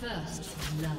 First blood.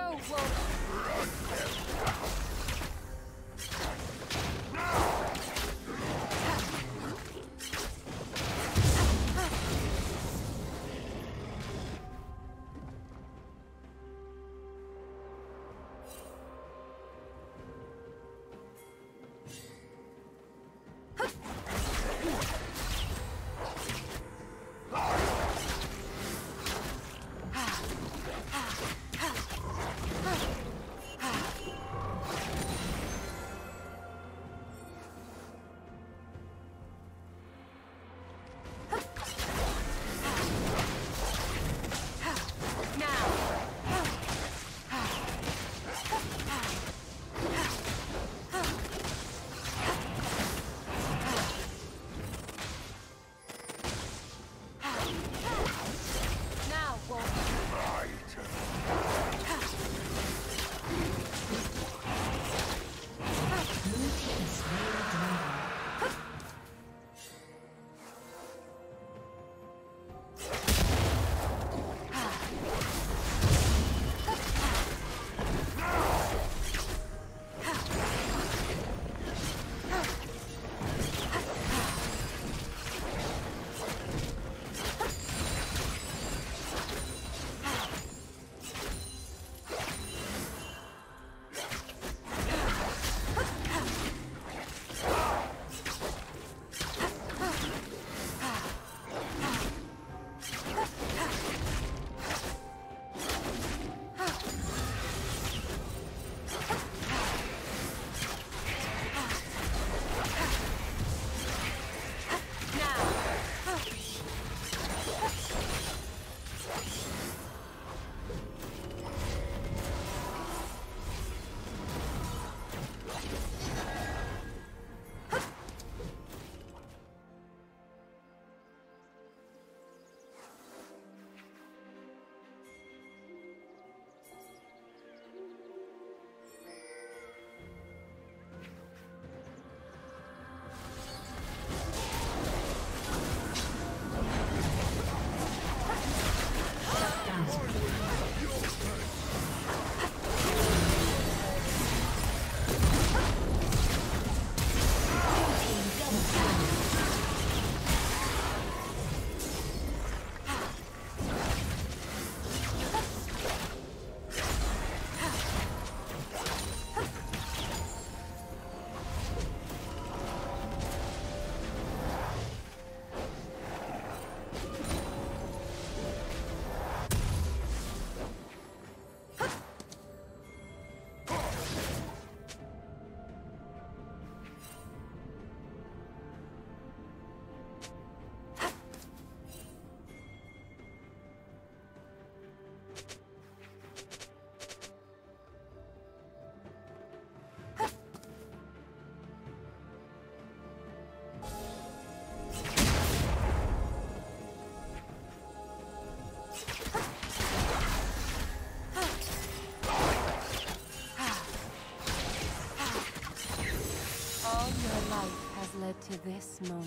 Go, Wolf! To this moment.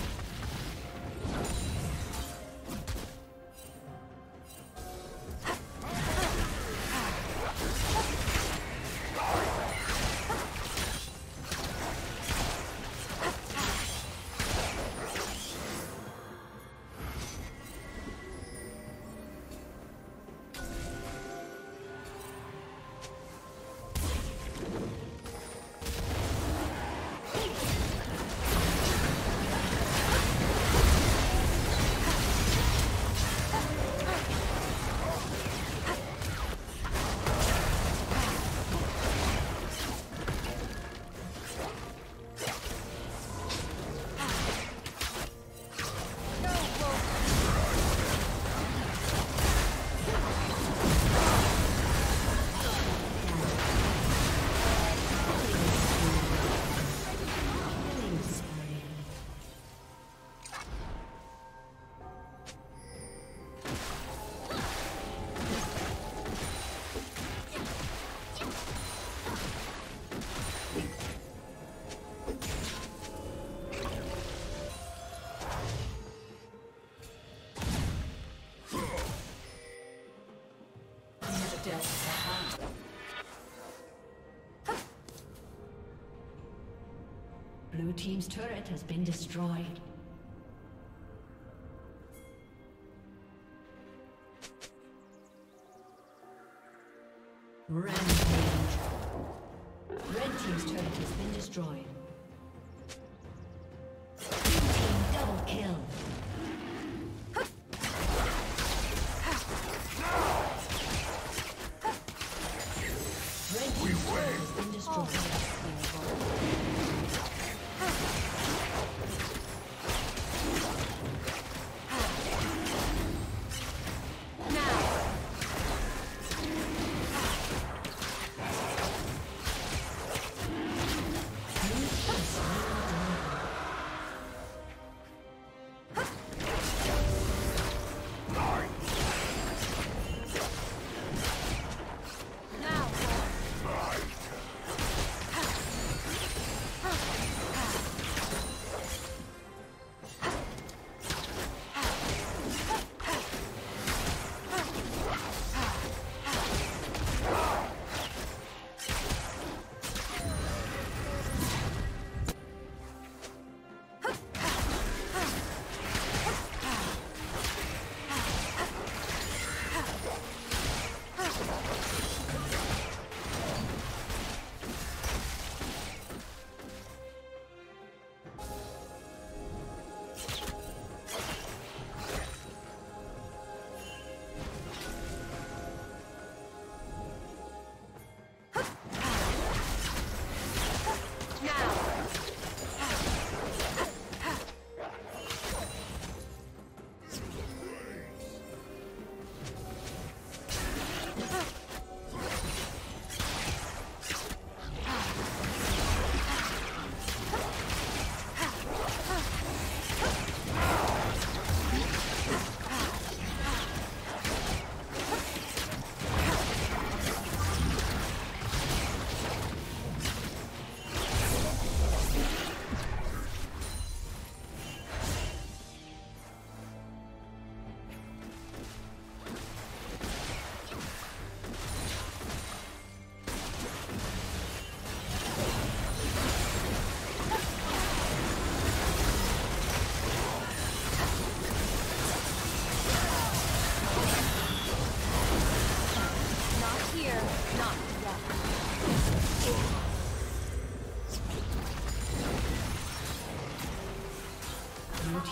Blue team's turret has been destroyed. Rampage. Red team's turret has been destroyed.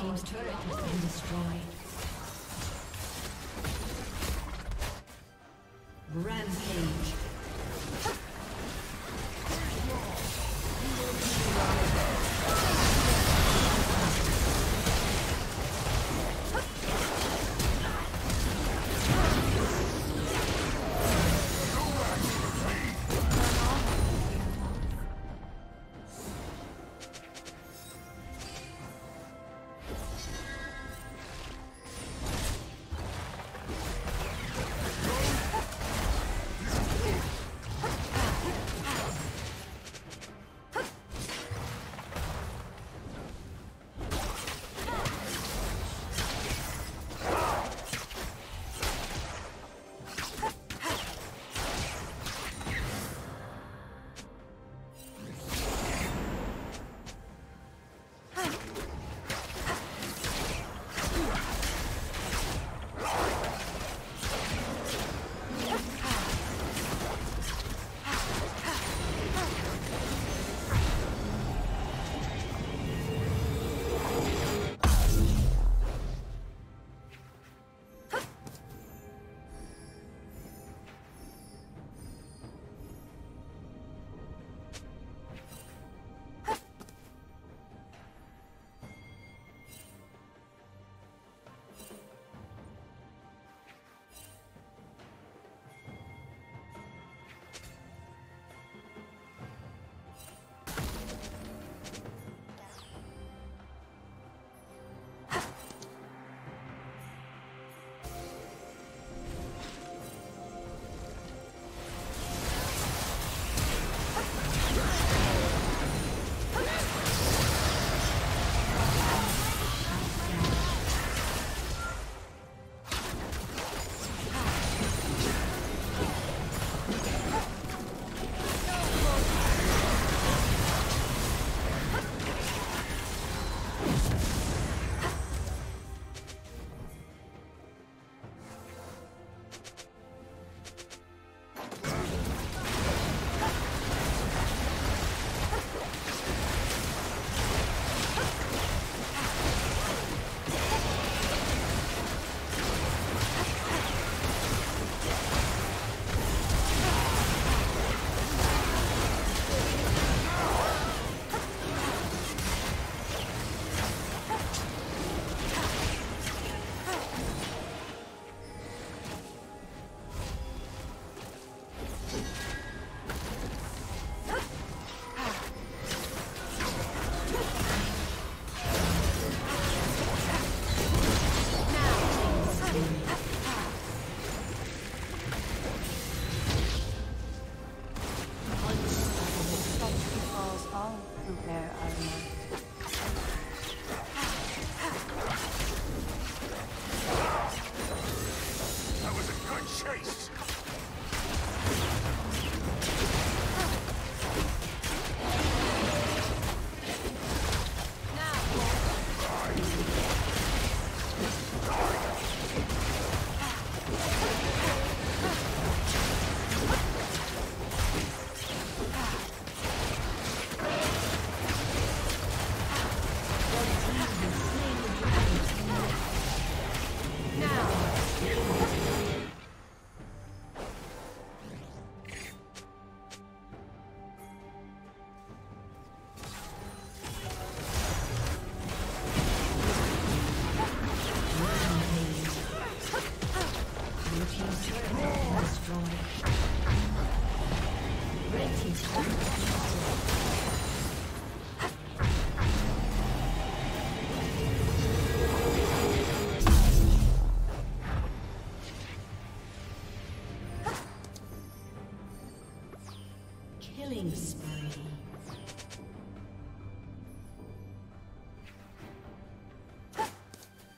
Team's turret has been destroyed. Rampage.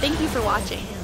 Thank you for watching.